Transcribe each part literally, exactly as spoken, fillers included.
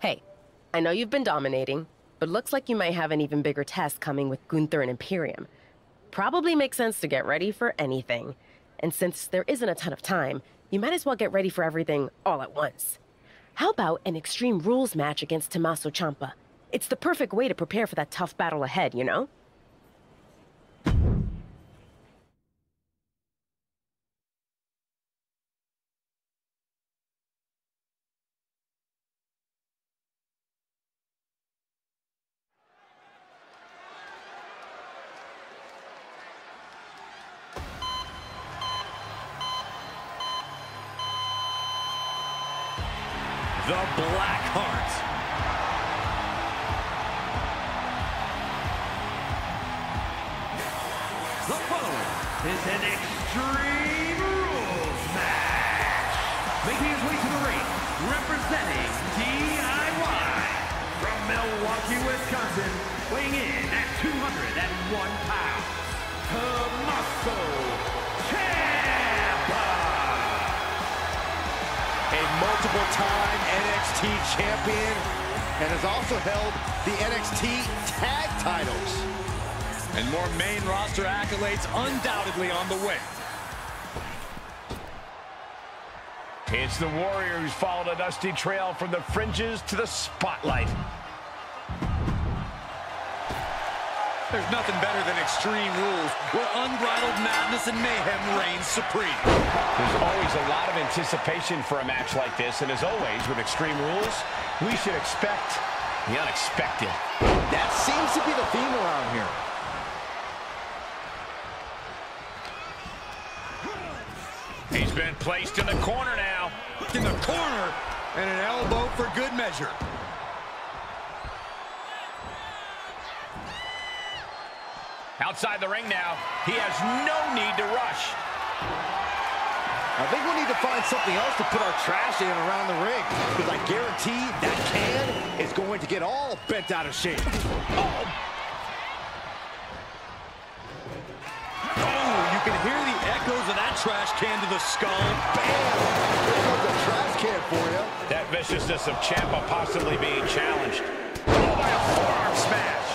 Hey, I know you've been dominating, but looks like you might have an even bigger test coming with Gunther and Imperium. Probably makes sense to get ready for anything. And since there isn't a ton of time, you might as well get ready for everything all at once. How about an Extreme Rules match against Tommaso Ciampa? It's the perfect way to prepare for that tough battle ahead, you know? The Black Heart. The following is an Extreme Rules match. Making his way to the ring, representing D I Y. From Milwaukee, Wisconsin, weighing in at two hundred one pounds, Tommaso Ciampa. A multiple-time N X T Champion, and has also held the N X T Tag Titles. And more main roster accolades undoubtedly on the way. It's the Warrior who's followed a dusty trail from the fringes to the spotlight. There's nothing better than Extreme Rules, where unbridled madness and mayhem reigns supreme. There's always a lot of anticipation for a match like this, and as always with Extreme Rules, we should expect the unexpected. That seems to be the theme around here. He's been placed in the corner now. In the corner, and an elbow for good measure. Outside the ring now, he has no need to rush. I think we need to find something else to put our trash in around the ring, because I guarantee that can is going to get all bent out of shape. Oh. Oh, you can hear the echoes of that trash can to the skull. Bam! There goes the trash can for you. That viciousness of Ciampa possibly being challenged. Oh, by a forearm smash.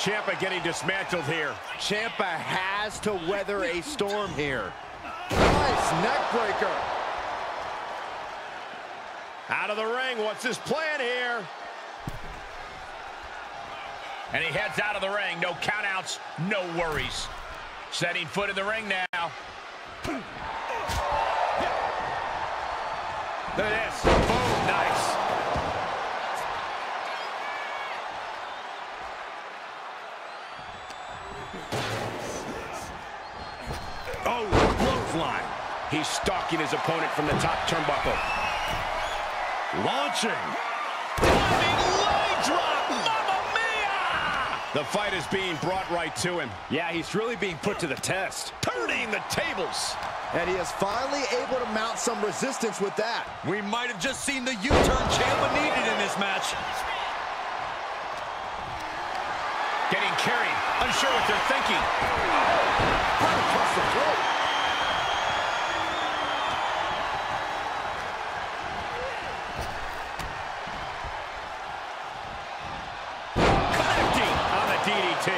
Ciampa getting dismantled here. Ciampa has to weather a storm here. Nice neck breaker. Out of the ring. What's his plan here? And he heads out of the ring. No countouts, no worries. Setting foot in the ring now. Look at this. Boom. Nice. Oh, clothesline. He's stalking his opponent from the top turnbuckle. Launching. Diving leg drop. Mamma mia! The fight is being brought right to him. Yeah, he's really being put to the test. Turning the tables. And he is finally able to mount some resistance with that. We might have just seen the U-turn Ciampa needed in this match. Getting carried. Unsure what they're thinking. Right across the throat. Connecting on the D D T.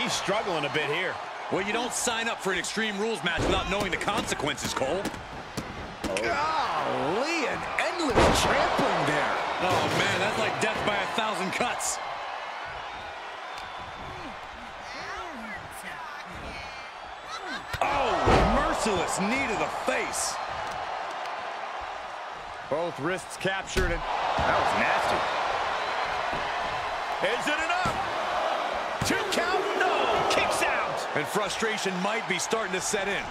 He's struggling a bit here. Well, you don't sign up for an Extreme Rules match without knowing the consequences, Cole. Oh. Golly, an endless trampling there. Oh, man, that's like death by a thousand cuts. Merciless knee to the face. Both wrists captured, and that was nasty. Is it enough? Two count, no, kicks out. And frustration might be starting to set in.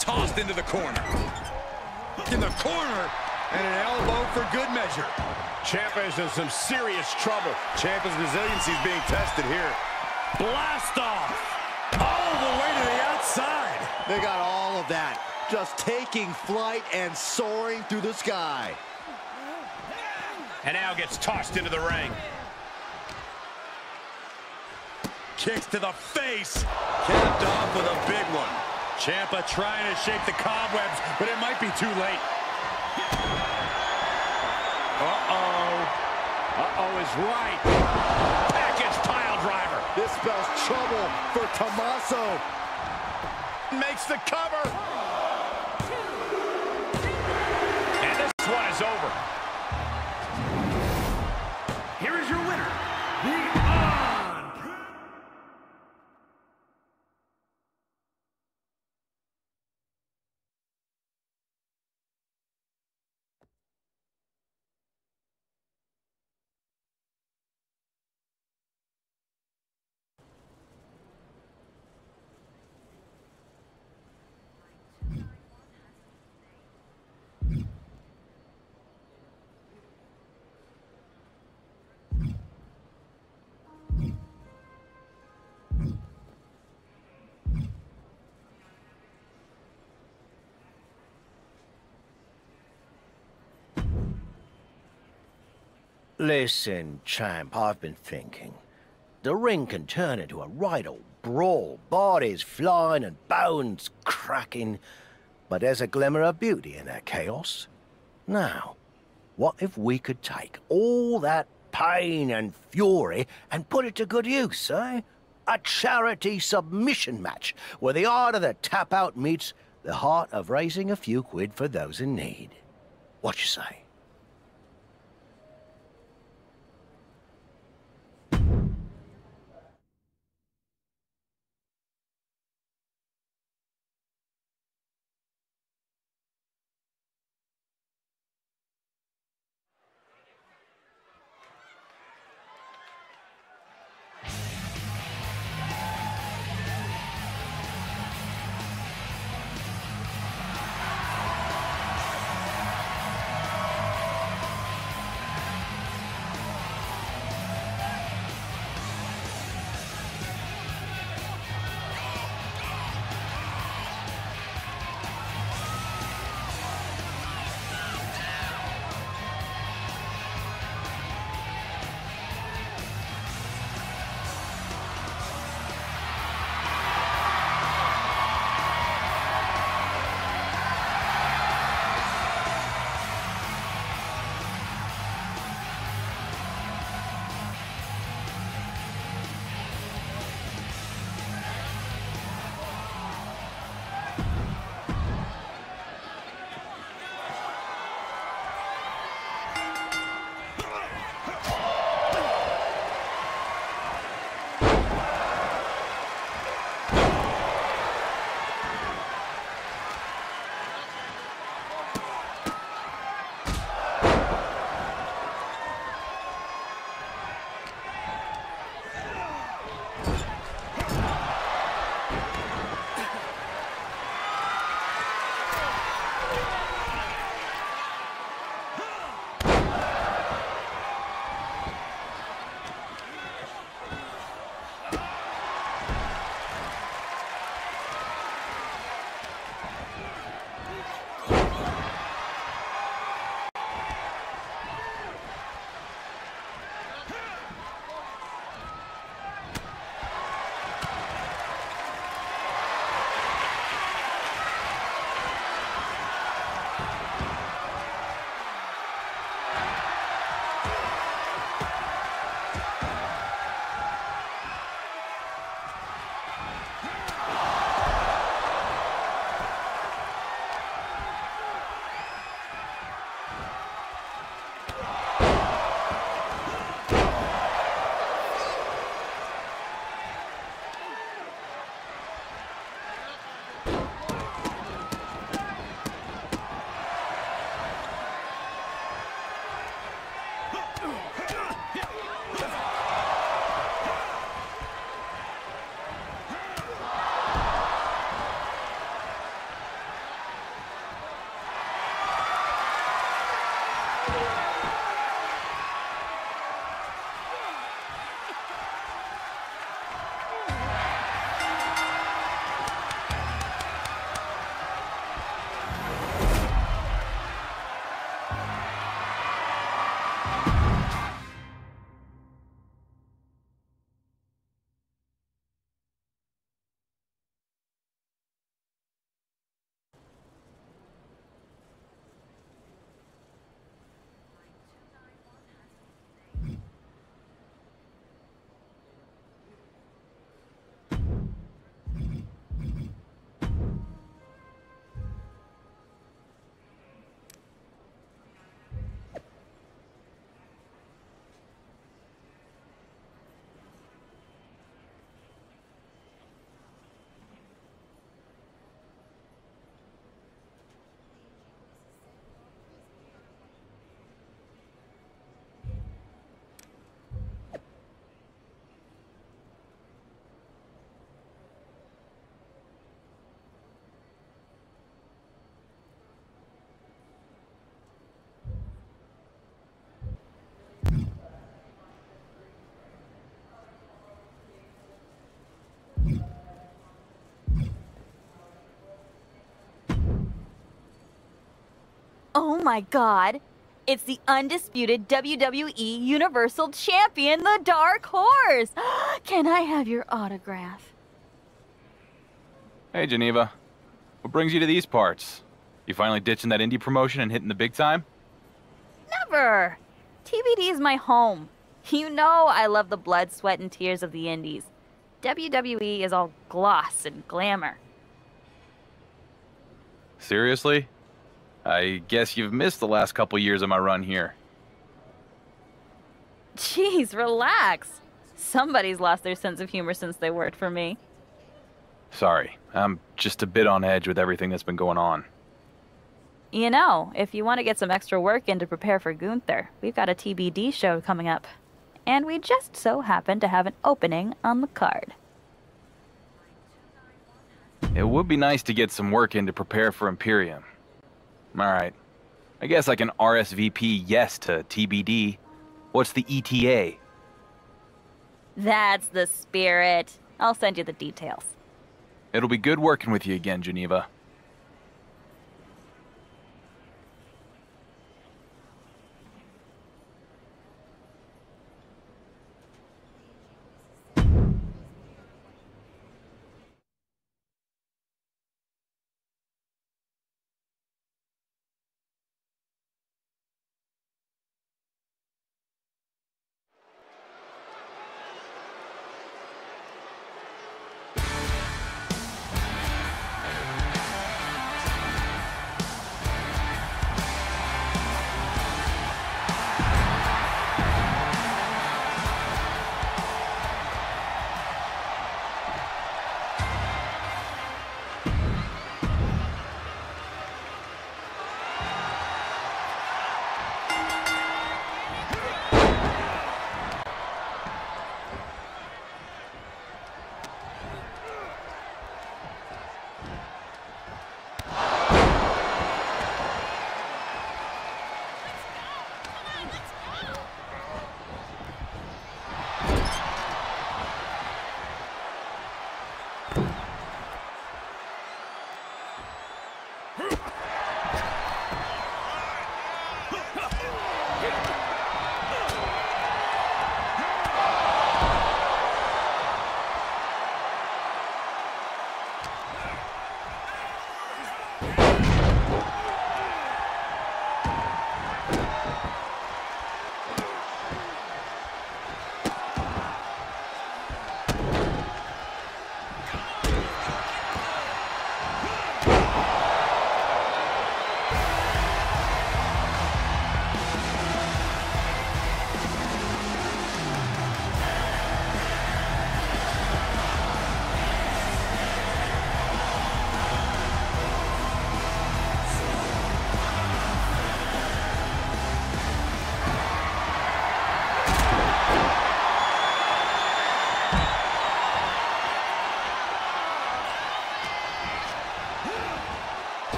Tossed into the corner. In the corner. And an elbow for good measure. Ciampa is in some serious trouble. Ciampa's resiliency is being tested here. Blast off! All the way to the outside. They got all of that. Just taking flight and soaring through the sky. And now gets tossed into the ring. Kicks to the face. Capped off with a big one. Ciampa trying to shake the cobwebs, but it might be too late. Uh-oh. Uh-oh is right. Package Piledriver. This spells trouble for Tommaso. Makes the cover. And this one is over. Here is your winner. The Listen, champ, I've been thinking. The ring can turn into a right old brawl, bodies flying and bones cracking. But there's a glimmer of beauty in that chaos. Now, what if we could take all that pain and fury and put it to good use, eh? A charity submission match where the art of the tap-out meets the heart of raising a few quid for those in need. What you say? Oh my God! It's the undisputed W W E Universal Champion, the Dark Horse! Can I have your autograph? Hey, Geneva. What brings you to these parts? You finally ditching that indie promotion and hitting the big time? Never! T B D is my home. You know I love the blood, sweat, and tears of the indies. W W E is all gloss and glamour. Seriously? I guess you've missed the last couple years of my run here. Jeez, relax. Somebody's lost their sense of humor since they worked for me. Sorry, I'm just a bit on edge with everything that's been going on. You know, if you want to get some extra work in to prepare for Gunther, we've got a T B D show coming up. And we just so happen to have an opening on the card. It would be nice to get some work in to prepare for Imperium. Alright. I guess I can R S V P yes to T B D. What's the E T A? That's the spirit. I'll send you the details. It'll be good working with you again, Geneva.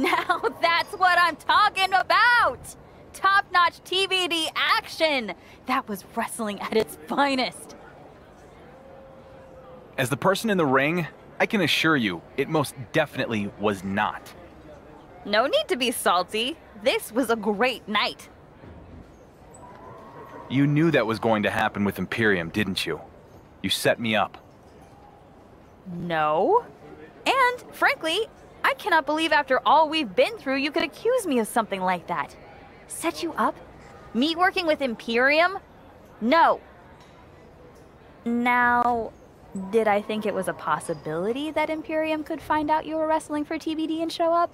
Now that's what I'm talking about! Top-notch T B D action! That was wrestling at its finest. As the person in the ring, I can assure you, it most definitely was not. No need to be salty. This was a great night. You knew that was going to happen with Imperium, didn't you? You set me up. No. And, frankly, I cannot believe after all we've been through you could accuse me of something like that. Set you up? Me working with Imperium? No. Now, did I think it was a possibility that Imperium could find out you were wrestling for T B D and show up?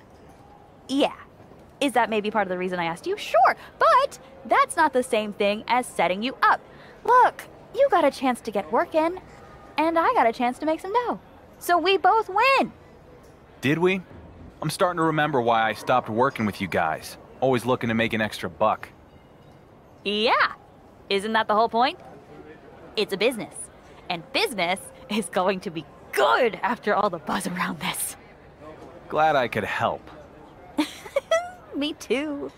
Yeah. Is that maybe part of the reason I asked you? Sure, but that's not the same thing as setting you up. Look, you got a chance to get work in, and I got a chance to make some dough. So we both win! Did we? I'm starting to remember why I stopped working with you guys. Always looking to make an extra buck. Yeah! Isn't that the whole point? It's a business. And business is going to be good after all the buzz around this. Glad I could help. Me too.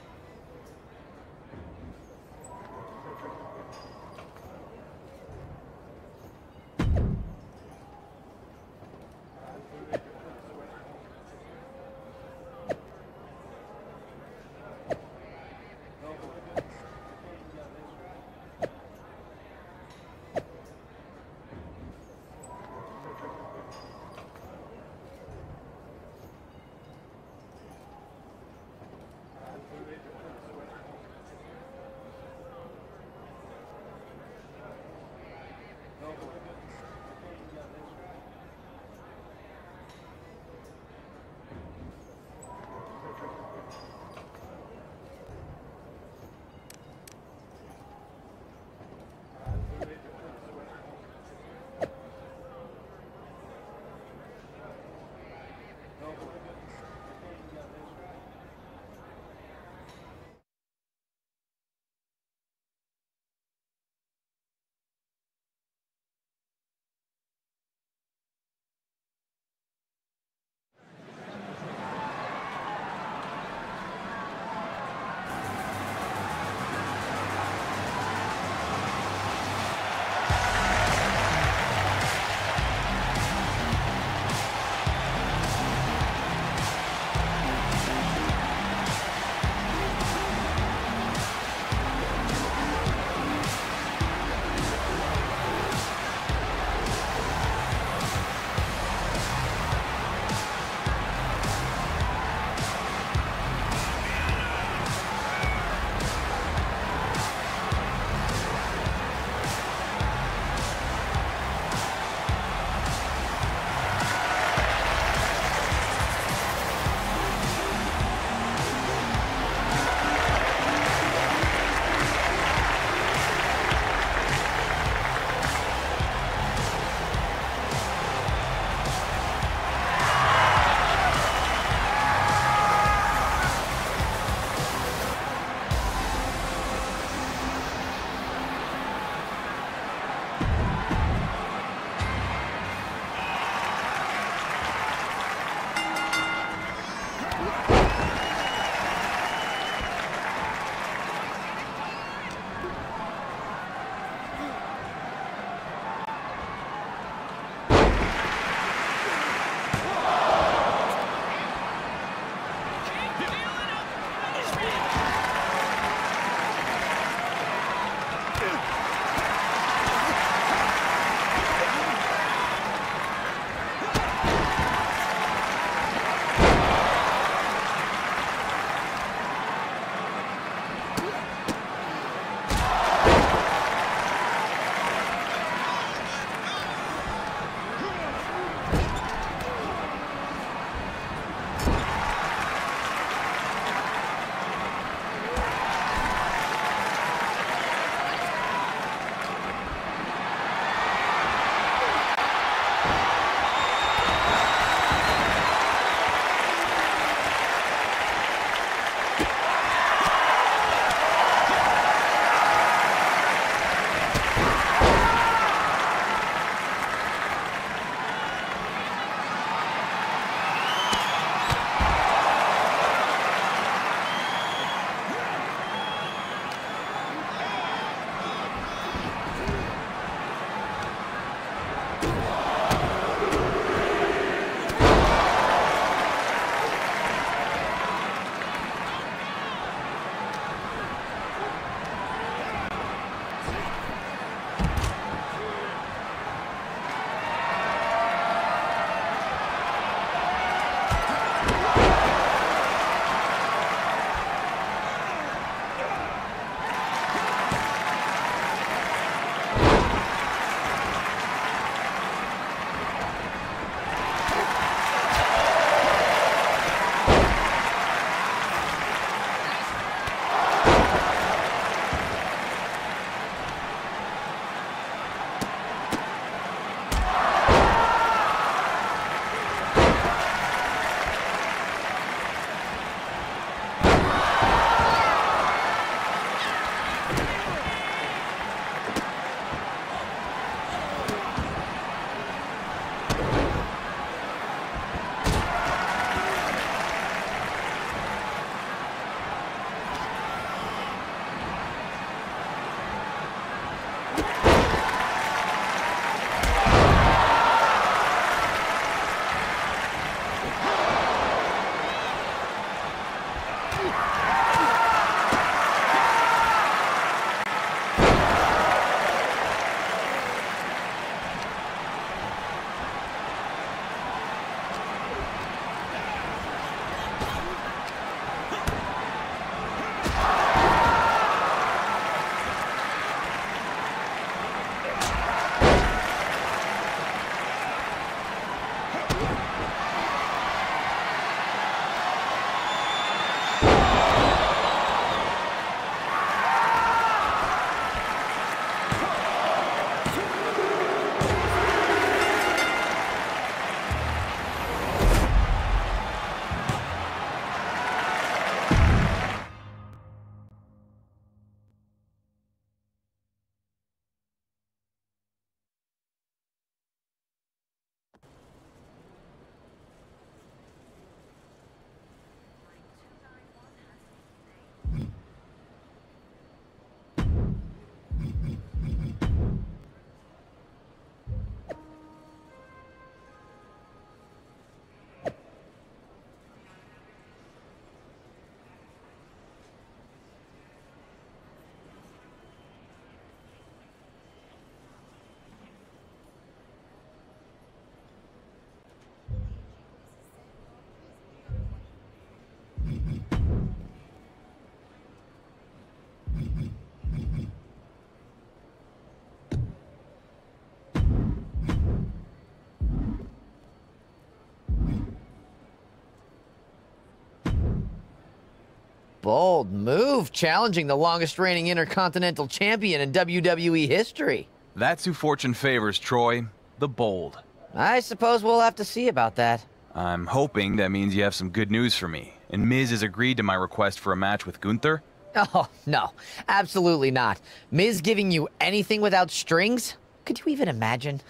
bold move, challenging the longest reigning Intercontinental Champion in W W E history. That's who fortune favors, Troy. The bold. I suppose we'll have to see about that. I'm hoping that means you have some good news for me. And Miz has agreed to my request for a match with Gunther. Oh, no. Absolutely not. Miz giving you anything without strings? Could you even imagine?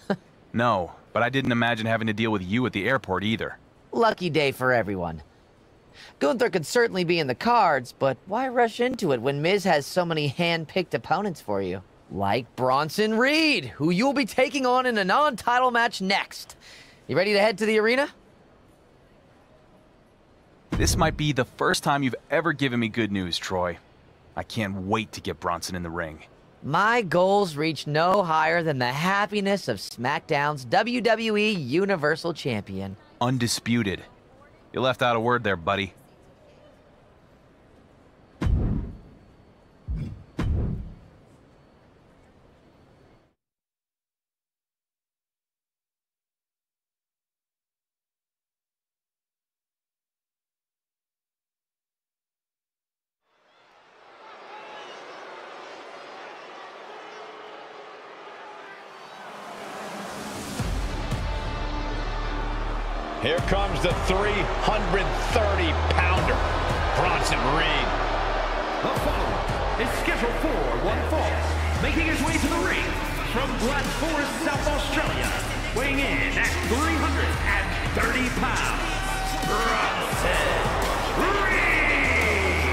No, but I didn't imagine having to deal with you at the airport either. Lucky day for everyone. Gunther could certainly be in the cards, but why rush into it when Miz has so many hand-picked opponents for you? Like Bronson Reed, who you'll be taking on in a non-title match next. You ready to head to the arena? This might be the first time you've ever given me good news, Troy. I can't wait to get Bronson in the ring. My goals reach no higher than the happiness of SmackDown's W W E Universal Champion. Undisputed. You left out a word there, buddy. Here comes the three hundred thirty pounder, Bronson Reed. The follow-up is scheduled for one fall, making his way to the ring from Glasgow, South Australia, weighing in at three hundred thirty pounds, Bronson Reed.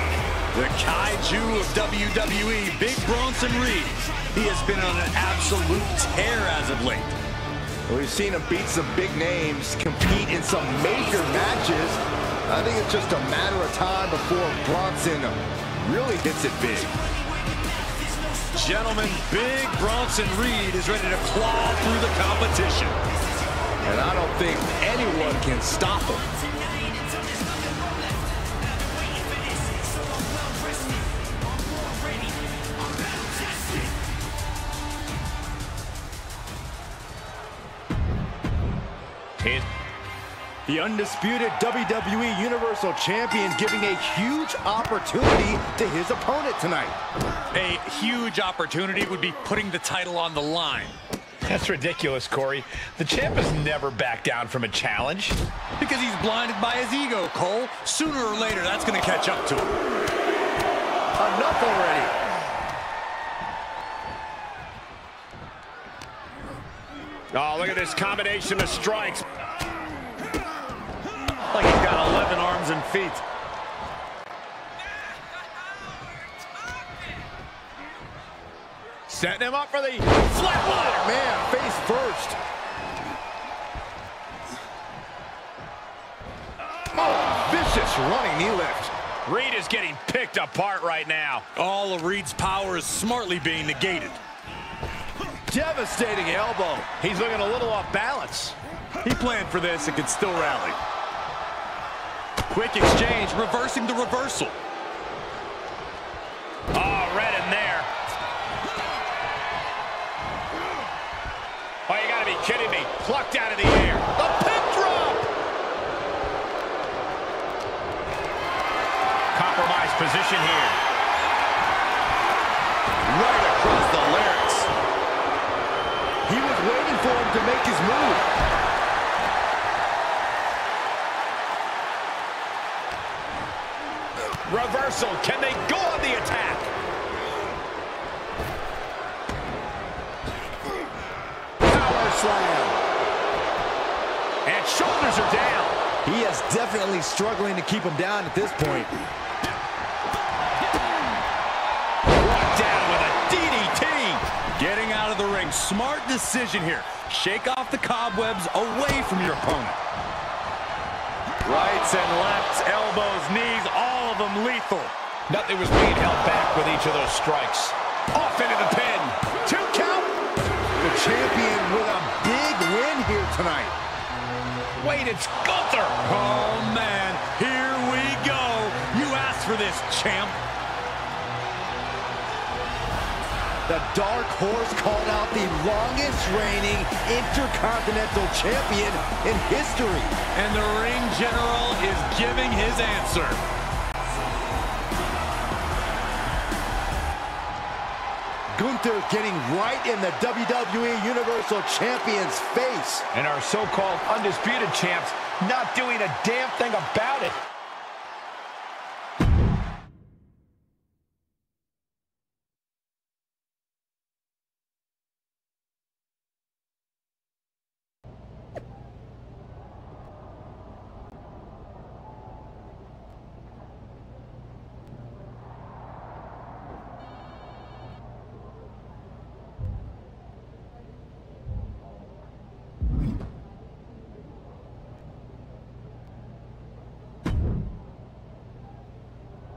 The kaiju of W W E, Big Bronson Reed. He has been on an absolute tear as of late. We've seen him beat some big names, compete in some major matches. I think it's just a matter of time before Bronson really hits it big. Gentlemen, Big Bronson Reed is ready to claw through the competition. And I don't think anyone can stop him. The undisputed W W E Universal Champion giving a huge opportunity to his opponent tonight. A huge opportunity would be putting the title on the line. That's ridiculous, Corey. The champ has never backed down from a challenge. Because he's blinded by his ego, Cole. Sooner or later, that's going to catch up to him. Enough already. Oh, look at this combination of strikes. Like he's got eleven arms and feet. Setting him up for the flatliner. Man, face first. Oh, vicious running knee lift. Reed is getting picked apart right now. All of Reed's power is smartly being negated. Devastating elbow. He's looking a little off balance. He planned for this and can still rally. Quick exchange, reversing the reversal. Oh, right in there. Oh, you gotta be kidding me. Plucked out of the air. A pin drop! Compromised position here. Right across the larynx. He was waiting for him to make his move. Reversal. Can they go on the attack? Power slam. And shoulders are down. He is definitely struggling to keep him down at this point. Brought down with a D D T. Getting out of the ring. Smart decision here. Shake off the cobwebs away from your opponent. Rights and lefts, elbows, knees, all of them lethal. Nothing was being held back with each of those strikes. Off into the pin. Two count. The champion with a big win here tonight. Wait, it's Gunther. Oh, man. Here we go. You asked for this, champ. The Dark Horse called out the longest reigning Intercontinental Champion in history. And the Ring General is giving his answer. Gunther getting right in the W W E Universal Champion's face. And our so-called undisputed champs not doing a damn thing about it.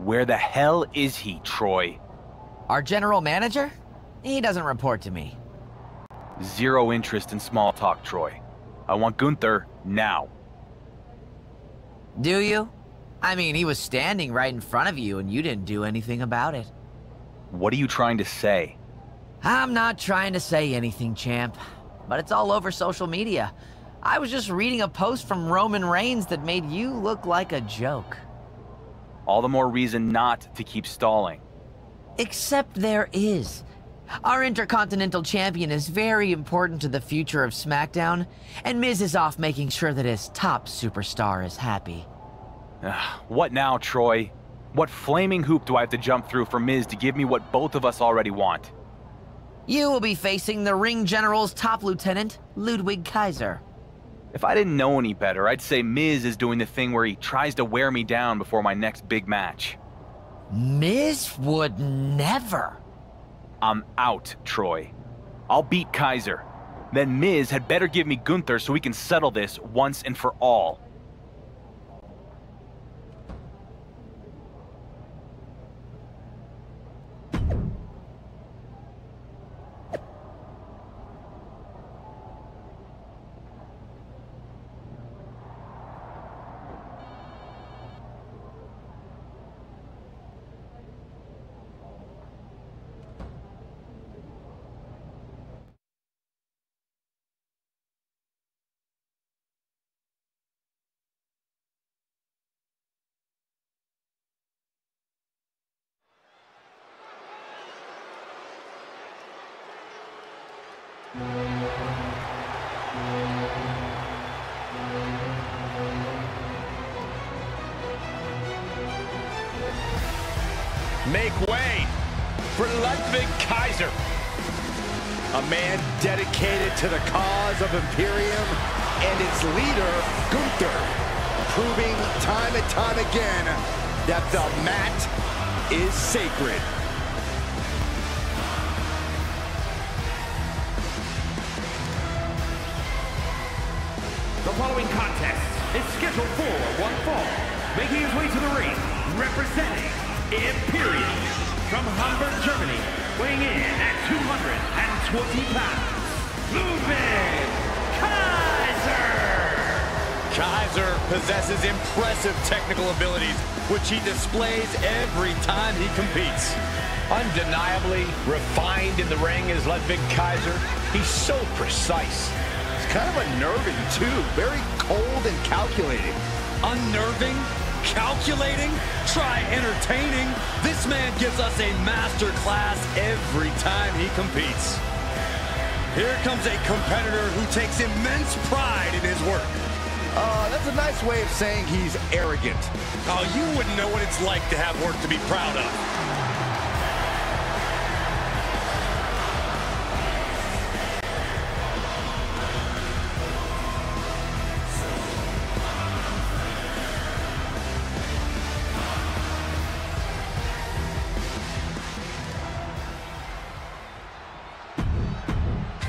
Where the hell is he, Troy? Our general manager? He doesn't report to me. Zero interest in small talk, Troy. I want Gunther now. Do you? I mean, he was standing right in front of you and you didn't do anything about it. What are you trying to say? I'm not trying to say anything, champ. But it's all over social media. I was just reading a post from Roman Reigns that made you look like a joke. All the more reason not to keep stalling. Except there is. Our Intercontinental Champion is very important to the future of SmackDown, and Miz is off making sure that his top superstar is happy. What now, Troy? What flaming hoop do I have to jump through for Miz to give me what both of us already want? You will be facing the Ring General's top lieutenant, Ludwig Kaiser. If I didn't know any better, I'd say Miz is doing the thing where he tries to wear me down before my next big match. Miz would never. I'm out, Troy. I'll beat Kaiser. Then Miz had better give me Gunther so we can settle this once and for all. Make way for Ludwig Kaiser, a man dedicated to the cause of Imperium and its leader, Gunther, proving time and time again that the mat is sacred. The following contest is scheduled for one fall, making his way to the ring, representing Imperium from Hamburg, Germany, weighing in at two hundred twenty pounds, Ludwig Kaiser! Kaiser possesses impressive technical abilities, which he displays every time he competes. Undeniably refined in the ring is Ludwig Kaiser. He's so precise. It's kind of unnerving, too. Very cold and calculating. Unnerving? Calculating, try entertaining. This man gives us a master class every time he competes. Here comes a competitor who takes immense pride in his work. Uh, that's a nice way of saying he's arrogant. Oh, you wouldn't know what it's like to have work to be proud of.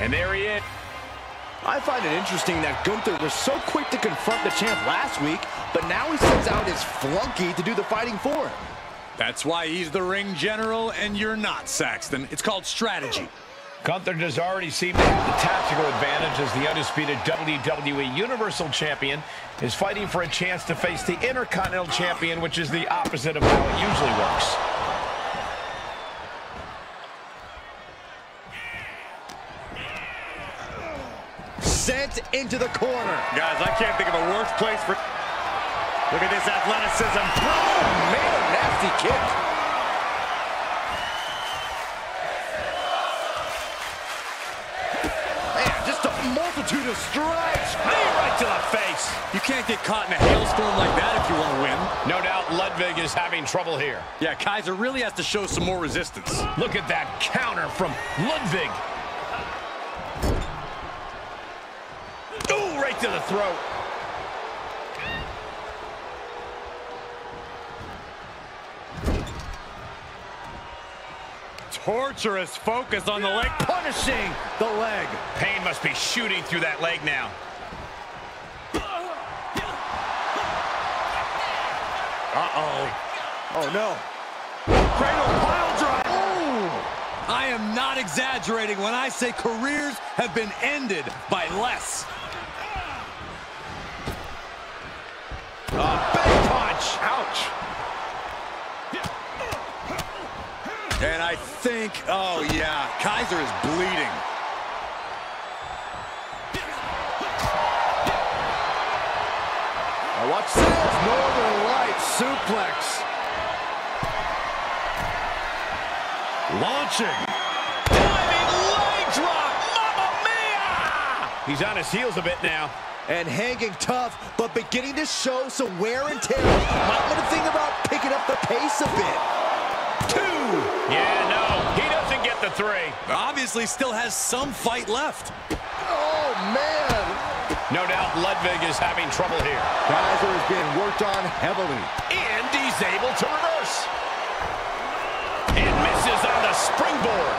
And there he is. I find it interesting that Gunther was so quick to confront the champ last week, but now he sends out his flunky to do the fighting for him. That's why he's the Ring General and you're not, Saxton. It's called strategy. Gunther does already seem to have the tactical advantage as the undisputed W W E Universal Champion is fighting for a chance to face the Intercontinental Champion, which is the opposite of how it usually works. Sent into the corner. Guys, I can't think of a worse place for... Look at this athleticism. Oh, man, nasty kick. attitude of strikes. Hey, right to the face. You can't get caught in a hailstorm like that if you want to win. No doubt Ludwig is having trouble here. Yeah, Kaiser really has to show some more resistance. Look at that counter from Ludwig. Ooh, right to the throat. Torturous focus on the leg, punishing the leg. Pain must be shooting through that leg now. Uh-oh. Oh, no. Cradle pile drive. Ooh. I am not exaggerating when I say careers have been ended by less. A big punch. Ouch. And I think, oh yeah, Kaiser is bleeding. Now watch this, Northern Lights suplex. Launching. Diving leg drop, Mamma Mia! He's on his heels a bit now. And hanging tough, but beginning to show some wear and tear. Might want to think about picking up the pace a bit. Yeah, no, he doesn't get the three. Obviously still has some fight left. Oh, man. No doubt Ludwig is having trouble here. Kaiser is being worked on heavily. And he's able to reverse. And misses on the springboard.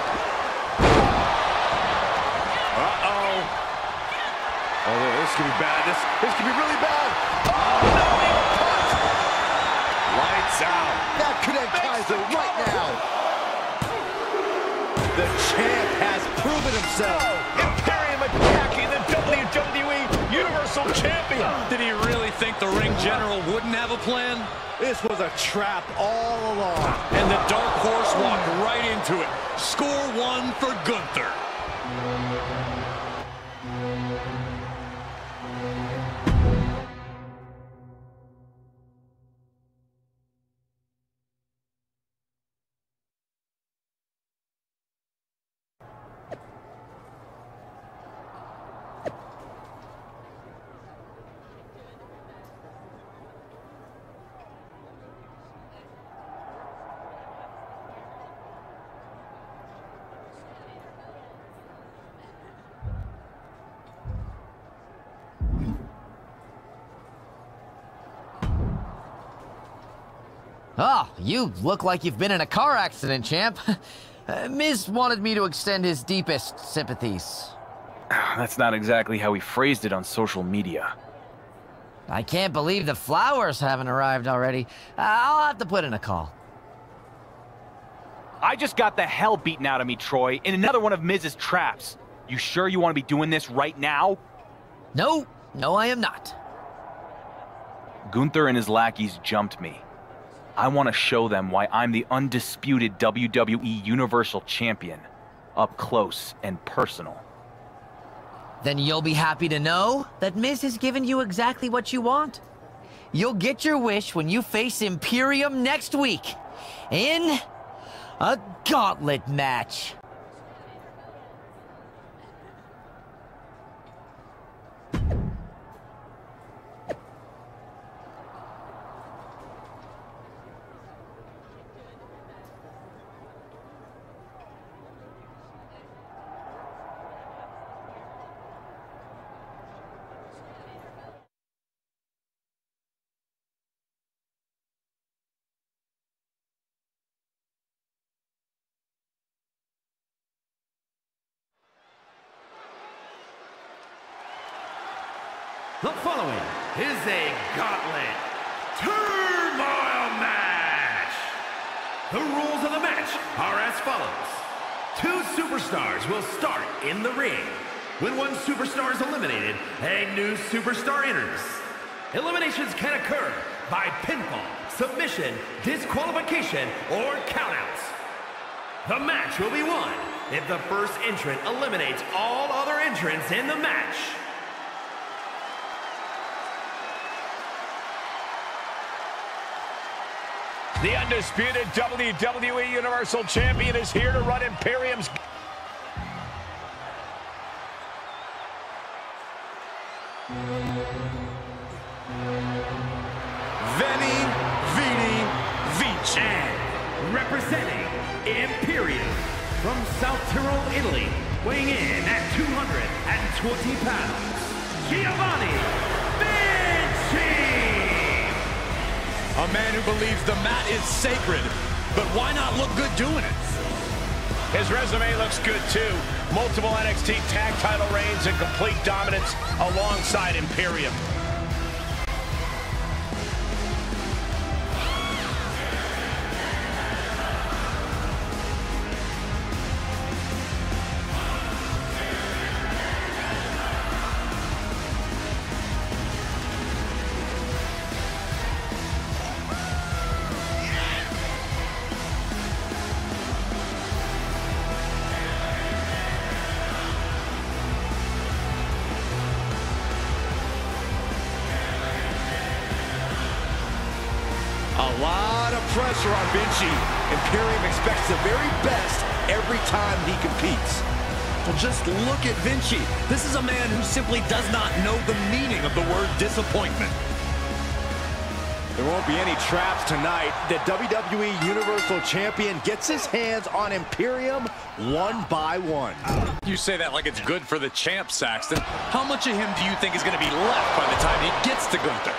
Uh-oh. Oh, this could be bad. This, this could be really bad. Oh, no, he punched. Lights out. That could end Kaiser right now. The champ has proven himself. Imperium attacking the W W E Universal Champion. Did he really think the Ring General wouldn't have a plan? This was a trap all along. And the Dark Horse walked right into it. Score one for Gunther. Oh, you look like you've been in a car accident, champ. Uh, Miz wanted me to extend his deepest sympathies. That's not exactly how he phrased it on social media. I can't believe the flowers haven't arrived already. Uh, I'll have to put in a call. I just got the hell beaten out of me, Troy, in another one of Miz's traps. You sure you want to be doing this right now? No, no, I am not. Gunther and his lackeys jumped me. I want to show them why I'm the undisputed W W E Universal Champion, up close and personal. Then you'll be happy to know that Miz has given you exactly what you want. You'll get your wish when you face Imperium next week in a gauntlet match. The following is a gauntlet turmoil match. The rules of the match are as follows. Two superstars will start in the ring. When one superstar is eliminated, a new superstar enters. Eliminations can occur by pinfall, submission, disqualification, or countouts. The match will be won if the first entrant eliminates all other entrants in the match. The undisputed W W E Universal Champion is here to run Imperium's... Veni, Vidi, Vici. And representing Imperium from South Tyrol, Italy, weighing in at two hundred twenty pounds, Giovanni Vinci. A man who believes the mat is sacred, but why not look good doing it? His resume looks good too. Multiple N X T tag title reigns and complete dominance alongside Imperium. A lot of pressure on Vinci. Imperium expects the very best every time he competes. Well, just look at Vinci. This is a man who simply does not know the meaning of the word disappointment. There won't be any traps tonight. The W W E Universal Champion gets his hands on Imperium one by one. You say that like it's good for the champ, Saxton. How much of him do you think is going to be left by the time he gets to Gunther?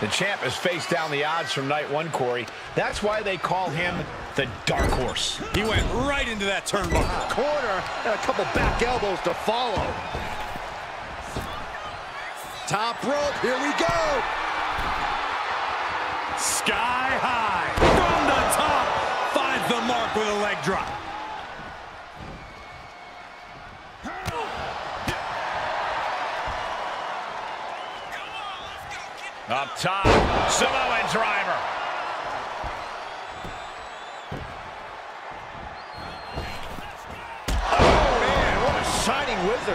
The champ has faced down the odds from night one, Corey. That's why they call him the dark horse. He went right into that turnbuckle. Wow. Corner and a couple back elbows to follow. Top rope, here we go. Sky high from the top. Finds the mark with a leg drop. Up top, Samoan driver. Oh, man, what a shining wizard.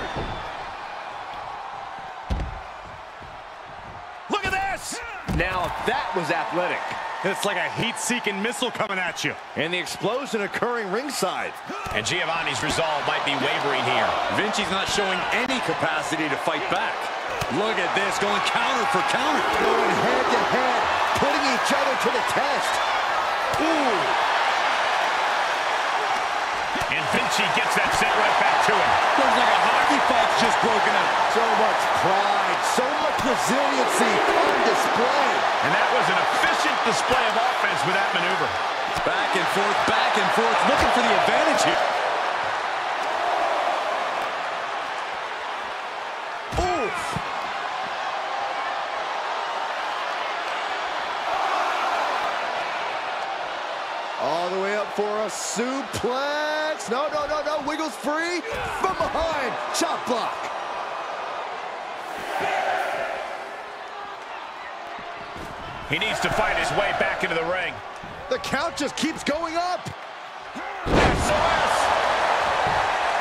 Look at this! Now, that was athletic. It's like a heat-seeking missile coming at you. And the explosion occurring ringside. And Giovanni's resolve might be wavering here. Vinci's not showing any capacity to fight back. Look at this, going counter for counter. Going head to head, putting each other to the test. Ooh. And Vinci gets that set right back to him. Looks like a hockey fight's just broken up. So much pride, so much resiliency on display. And that was an efficient display of offense with that maneuver. Back and forth, back and forth, looking for the advantage here. All the way up for a suplex. No, no, no, no. Wiggles free from behind. Chop block. He needs to find his way back into the ring. The count just keeps going up. S O S.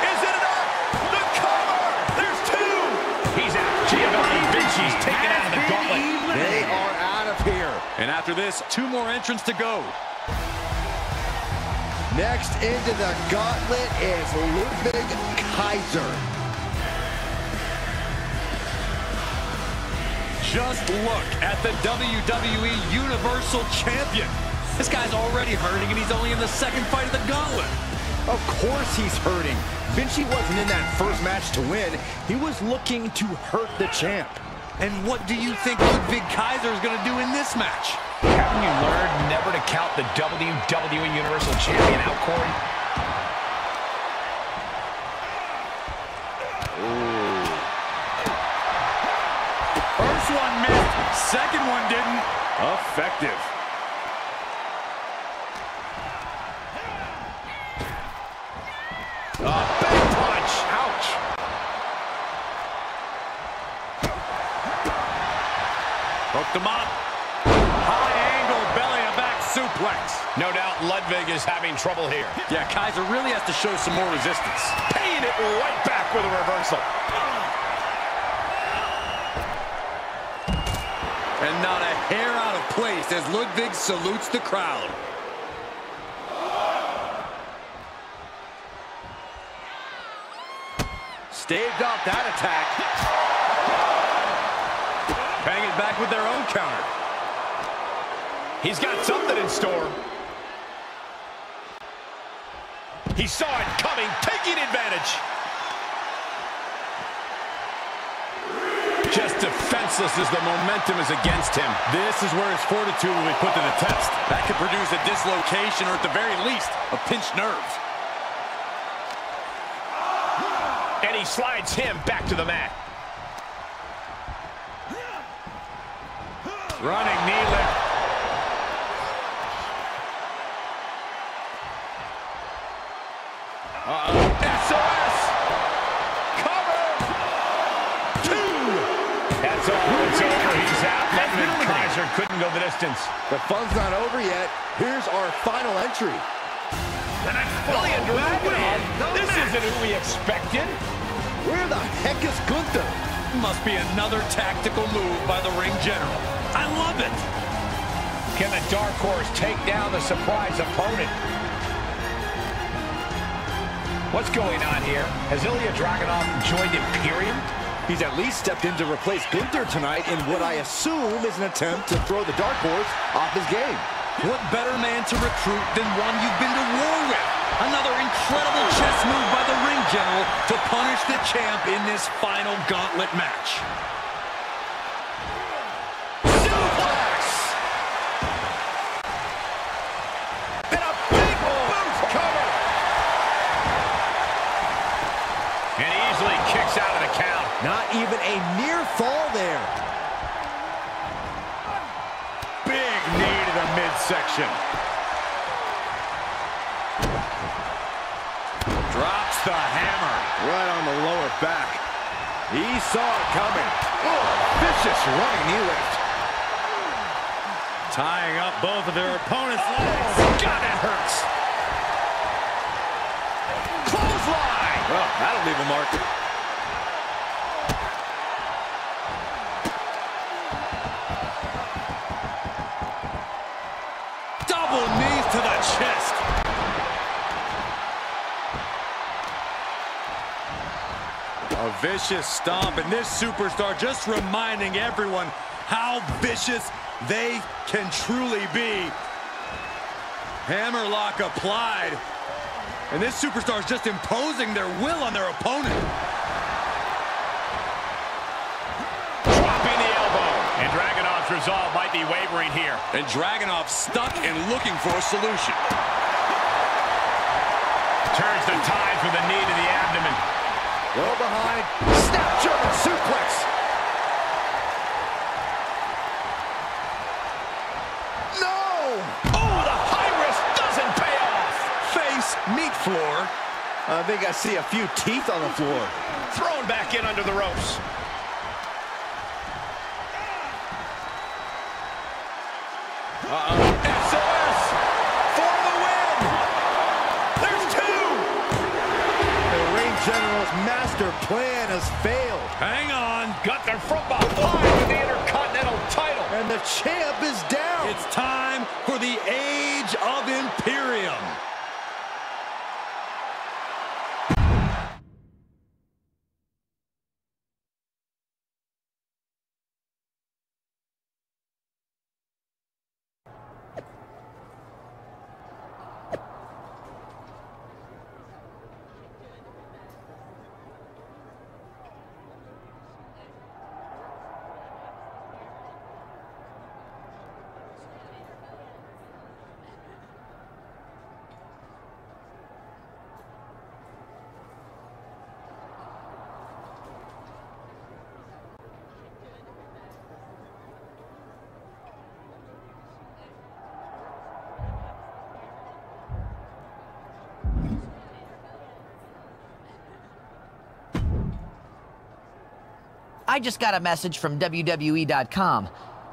Is it enough? The cover. There's two. He's out. Giovanni Vinci's taken out of the gauntlet. They are out of here. And after this, two more entrants to go. Next into the gauntlet is Ludwig Kaiser. Just look at the W W E Universal Champion. This guy's already hurting, and he's only in the second fight of the gauntlet. Of course he's hurting. Vinci wasn't in that first match to win. He was looking to hurt the champ. And what do you think Ludwig Kaiser is going to do in this match? Haven't you learned never to count the W W E Universal Champion out, Corey? Ooh. First one missed, second one didn't. Effective. A big punch. Ouch. Broke them up. Suplex. No doubt Ludwig is having trouble here. Yeah, Kaiser really has to show some more resistance. Paying it right back with a reversal. And not a hair out of place as Ludwig salutes the crowd. Staved off that attack. Paying it back with their own counter. He's got something in store. He saw it coming, taking advantage. Just defenseless as the momentum is against him. This is where his fortitude will be put to the test. That could produce a dislocation or at the very least, a pinched nerve. And he slides him back to the mat. Running knee lift. Uh-oh. S O S! That's all, it's over, he's out. Ludwig Kaiser couldn't go the distance. The fun's not over yet. Here's our final entry. And I Ilya Dragunov, this isn't who we expected. Where the heck is Gunther? Must be another tactical move by the Ring General. I love it. Can the Dark Horse take down the surprise opponent? What's going on here? Has Ilya Dragunov joined Imperium? He's at least stepped in to replace Gunther tonight in what I assume is an attempt to throw the Dark Horse off his game. What better man to recruit than one you've been to war with? Another incredible chess move by the Ring General to punish the champ in this final gauntlet match. Suplex! And a big boot cover! And he easily kicks out of the count. Not even a near fall there. Big knee to the midsection. Drops the hammer. Right on the lower back. He saw it coming. Oh, vicious running knee lift. Tying up both of their opponents' legs. Oh, God, that hurts. Clothesline. Well, that'll leave a mark. A vicious stomp, and this superstar just reminding everyone how vicious they can truly be. Hammerlock applied, and this superstar is just imposing their will on their opponent. Dropping the elbow, and Dragunov's resolve might be wavering here. And Dragunov stuck and looking for a solution. Turns the tide with a knee to the abdomen. Well behind, snap German suplex. No! Oh, the high risk doesn't pay off. Face, meat floor. I think I see a few teeth on the floor. Thrown back in under the ropes. Uh-oh. S O S for the win. There's two. The Ring General master plan has failed. Hang on. Got their football flying with the Intercontinental title. And the champ is down. It's time for the Age of Imperium. I just got a message from W W E dot com.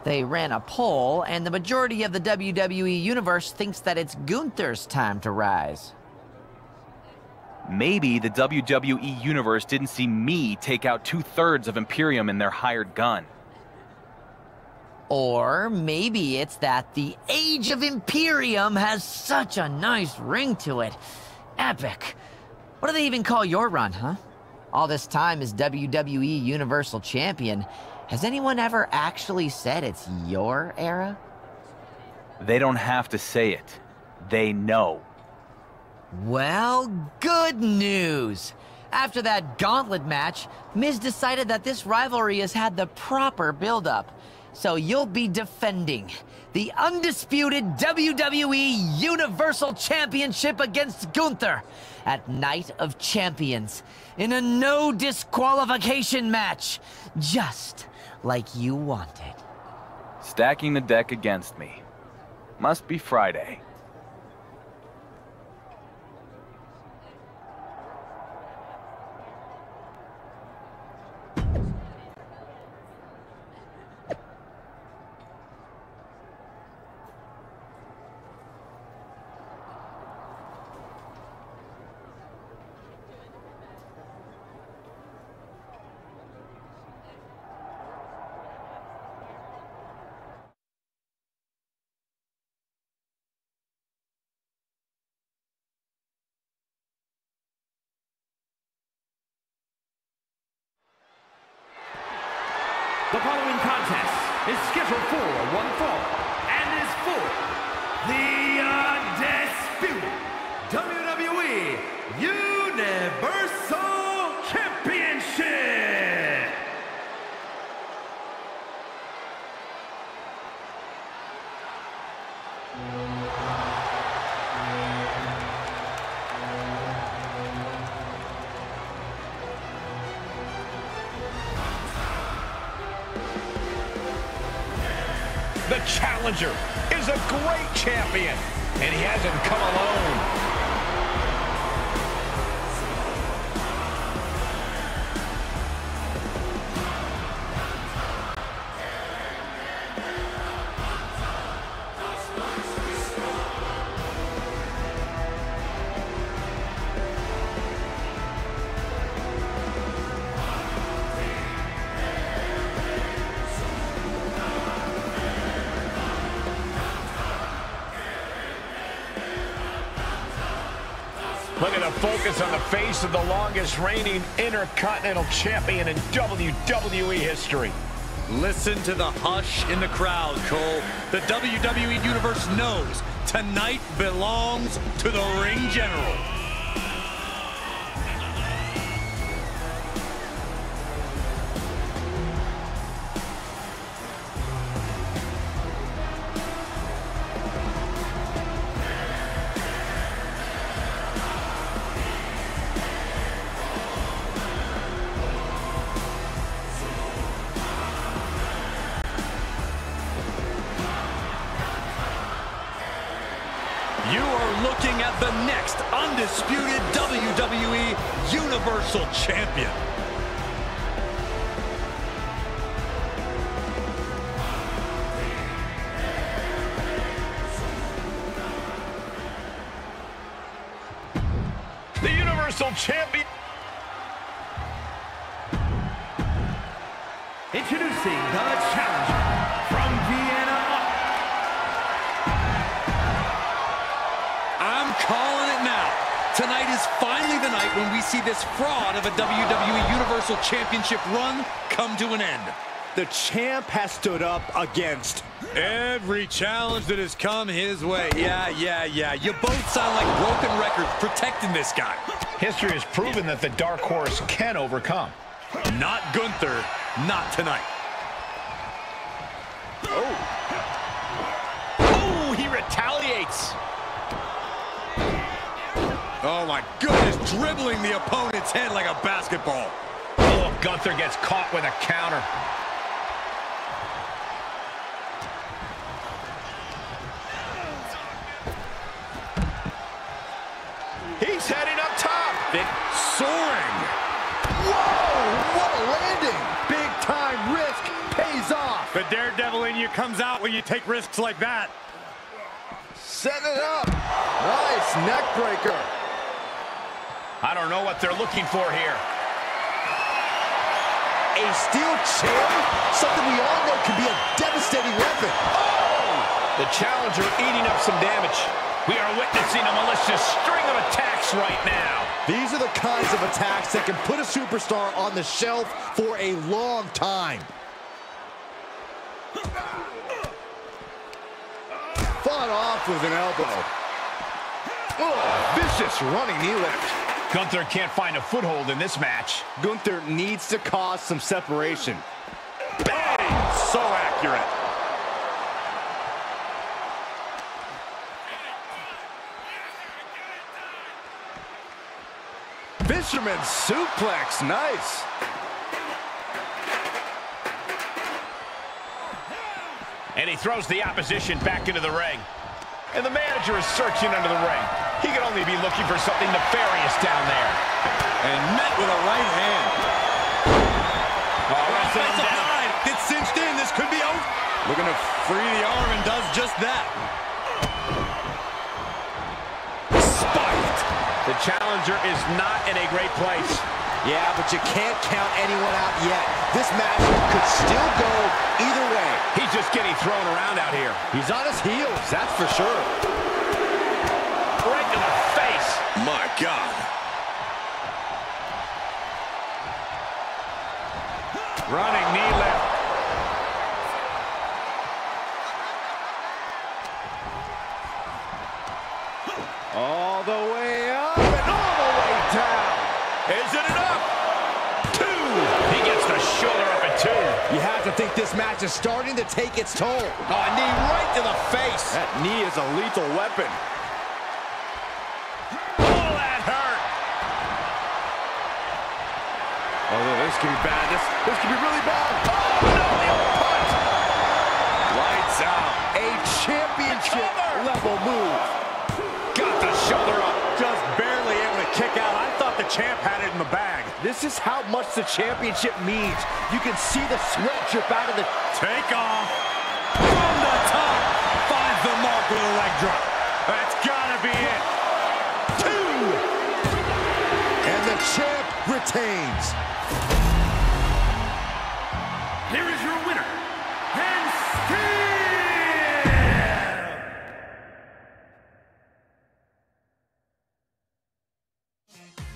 They ran a poll, and the majority of the W W E universe thinks that it's Gunther's time to rise. Maybe the W W E universe didn't see me take out two-thirds of Imperium in their hired gun. Or maybe it's that the Age of Imperium has such a nice ring to it. Epic. What do they even call your run, huh? all this time as W W E Universal Champion, has anyone ever actually said it's your era? They don't have to say it. They know. Well, good news! After that gauntlet match, Miz decided that this rivalry has had the proper build-up. So you'll be defending the undisputed W W E Universal Championship against Gunther at Night of Champions in a no disqualification match, just like you wanted. Stacking the deck against me. Must be Friday. The following contest is scheduled for one fall and is for the undisputed W W E Universal Championship. The challenger is a great champion, and he hasn't come alone. Look at the focus on the face of the longest reigning Intercontinental Champion in W W E history. Listen to the hush in the crowd, Cole. The W W E Universe knows tonight belongs to the Ring General. Looking at the next undisputed W W E Universal Champion. The Universal Champion. Introducing the challenger from Vienna. Calling it now. Tonight is finally the night when we see this fraud of a W W E Universal Championship run come to an end. The champ has stood up against every challenge that has come his way. Yeah, yeah, yeah. You both sound like broken records protecting this guy. History has proven that the dark horse can overcome. Not Gunther, not tonight. Oh. Oh, he retaliates. Oh, my goodness, dribbling the opponent's head like a basketball. Oh, Gunther gets caught with a counter. He's heading up top. Big soaring. Whoa, what a landing. Big-time risk pays off. The daredevil in you comes out when you take risks like that. Set it up. Nice neck breaker. I don't know what they're looking for here. A steel chair? Something we all know can be a devastating weapon. Oh! The challenger eating up some damage. We are witnessing a malicious string of attacks right now. These are the kinds of attacks that can put a superstar on the shelf for a long time. Fought off with an elbow. Oh, vicious running knee lift. Gunther can't find a foothold in this match. Gunther needs to cause some separation. Bang! So accurate. Fisherman suplex, nice. And he throws the opposition back into the ring. And the manager is searching under the ring. He can only be looking for something nefarious down there. And met with a right hand. Oh, right down down. Line. It's cinched in. This could be over. Looking to free the arm and does just that. Spiked. The challenger is not in a great place. Yeah, but you can't count anyone out yet. This match could still go either way. He's just getting thrown around out here. He's on his heels, that's for sure. Right to the face. My God. Running knee left. All the way up and all the way down. Is it enough? Shoulder up at two. You have to think this match is starting to take its toll. Oh, a knee right to the face. That knee is a lethal weapon. Oh, that hurt. Oh, this could be bad. This, this could be really bad. Oh, no, the punch. Lights out. A championship-level move. Got the shoulder up. Just barely able to kick out. I thought the champ had it in the bag. This is how much the championship means. You can see the sweat drip out of the take off. From the top, finds the mark with a leg drop. That's gotta be it. Two. And the champ retains. Here is your winner, and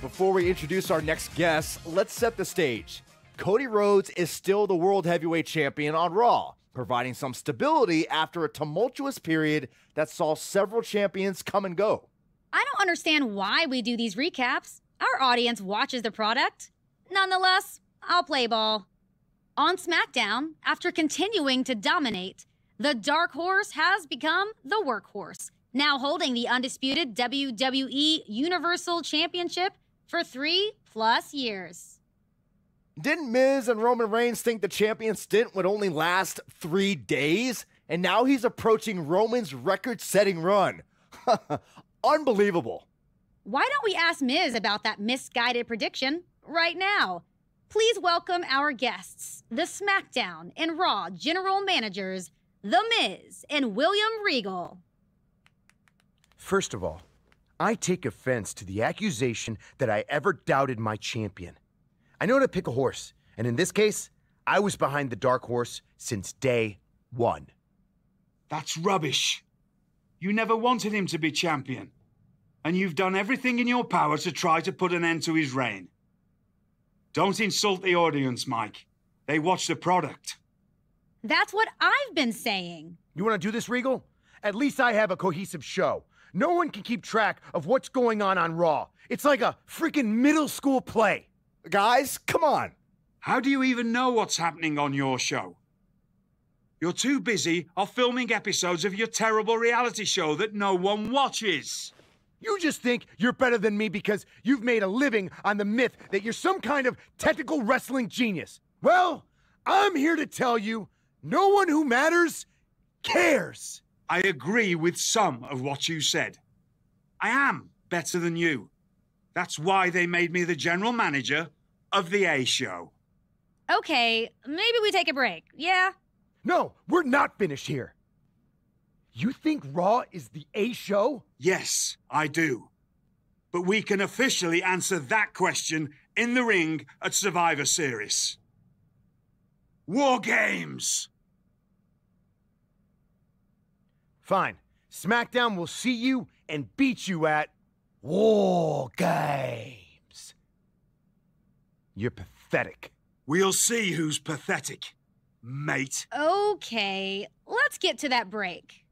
Before we introduce our next guest, let's set the stage. Cody Rhodes is still the World Heavyweight Champion on Raw, providing some stability after a tumultuous period that saw several champions come and go. I don't understand why we do these recaps. Our audience watches the product. Nonetheless, I'll play ball. On SmackDown, after continuing to dominate, the Dark Horse has become the Workhorse, now holding the undisputed W W E Universal Championship for three plus years. Didn't Miz and Roman Reigns think the champion stint would only last three days? And now he's approaching Roman's record-setting run. Unbelievable. Why don't we ask Miz about that misguided prediction right now? Please welcome our guests, the SmackDown and Raw General Managers, The Miz and William Regal. First of all, I take offense to the accusation that I ever doubted my champion. I know how to pick a horse, and in this case, I was behind the Dark Horse since day one. That's rubbish. You never wanted him to be champion, and you've done everything in your power to try to put an end to his reign. Don't insult the audience, Mike. They watch the product. That's what I've been saying. You want to do this, Regal? At least I have a cohesive show. No one can keep track of what's going on on Raw. It's like a freaking middle school play. Guys, come on. How do you even know what's happening on your show? You're too busy off filming episodes of your terrible reality show that no one watches. You just think you're better than me because you've made a living on the myth that you're some kind of technical wrestling genius. Well, I'm here to tell you, no one who matters cares. I agree with some of what you said. I am better than you. That's why they made me the general manager of the A-show. Okay, maybe we take a break, yeah? No, we're not finished here. You think Raw is the A-show? Yes, I do. But we can officially answer that question in the ring at Survivor Series. War Games! Fine. SmackDown will see you and beat you at War Games. You're pathetic. We'll see who's pathetic, mate. Okay, let's get to that break.